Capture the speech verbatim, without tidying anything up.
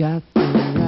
Japan.